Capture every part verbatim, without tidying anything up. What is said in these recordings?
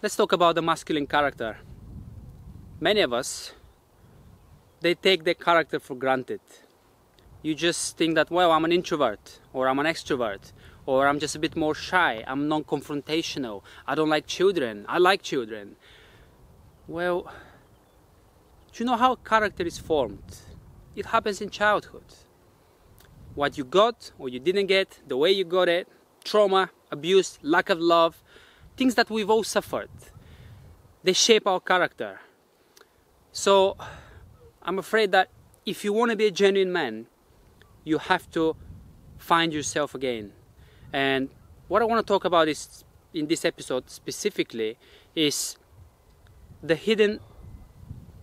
Let's talk about the masculine character. Many of us, they take their character for granted. You just think that, well, I'm an introvert, or I'm an extrovert, or I'm just a bit more shy, I'm non-confrontational, I don't like children, I like children. Well, do you know how character is formed? It happens in childhood. What you got or you didn't get, the way you got it, trauma, abuse, lack of love, things that we've all suffered, they shape our character. So I'm afraid that if you want to be a genuine man, you have to find yourself again. And what I want to talk about is, in this episode specifically, is the hidden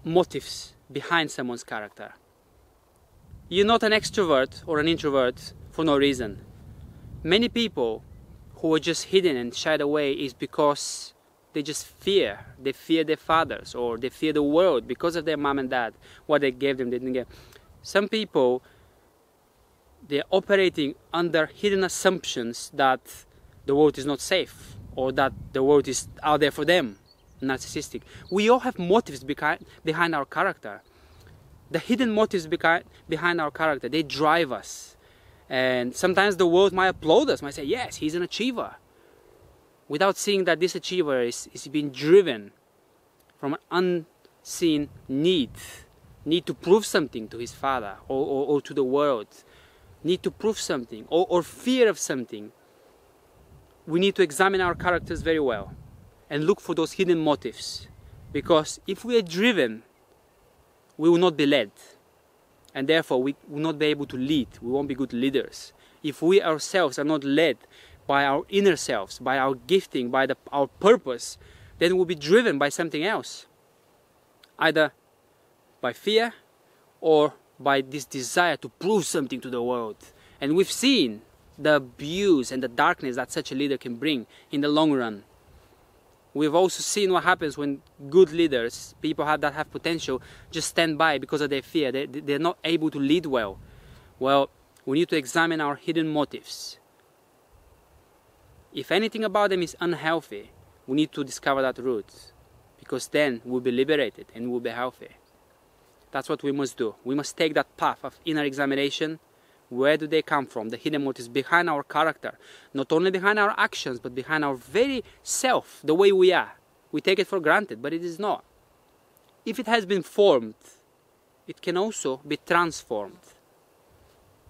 motives behind someone's character. You're not an extrovert or an introvert for no reason. Many people who are just hidden and shied away is because they just fear. They fear their fathers, or they fear the world because of their mom and dad. What they gave them, they didn't get. Some people, they're operating under hidden assumptions that the world is not safe, or that the world is out there for them. Narcissistic. We all have motives behind our character. The hidden motives behind our character, they drive us. And sometimes the world might applaud us, might say, yes, he's an achiever, without seeing that this achiever is, is being driven from an unseen need, need to prove something to his father, or, or, or to the world, need to prove something, or, or fear of something. We need to examine our characters very well and look for those hidden motives, because if we are driven, we will not be led. And therefore, we will not be able to lead. We won't be good leaders. If we ourselves are not led by our inner selves, by our gifting, by the, our purpose, then we'll be driven by something else. Either by fear, or by this desire to prove something to the world. And we've seen the abuse and the darkness that such a leader can bring in the long run. We've also seen what happens when good leaders, people have, that have potential, just stand by because of their fear. They, they're not able to lead well. Well, we need to examine our hidden motives. If anything about them is unhealthy, we need to discover that root, because then we'll be liberated and we'll be healthy. That's what we must do. We must take that path of inner examination. Where do they come from? The hidden motives behind our character. Not only behind our actions, but behind our very self, the way we are. We take it for granted, but it is not. If it has been formed, it can also be transformed.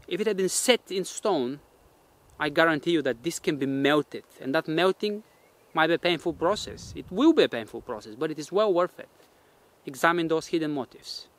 If it had been set in stone, I guarantee you that this can be melted. And that melting might be a painful process. It will be a painful process, but it is well worth it. Examine those hidden motives.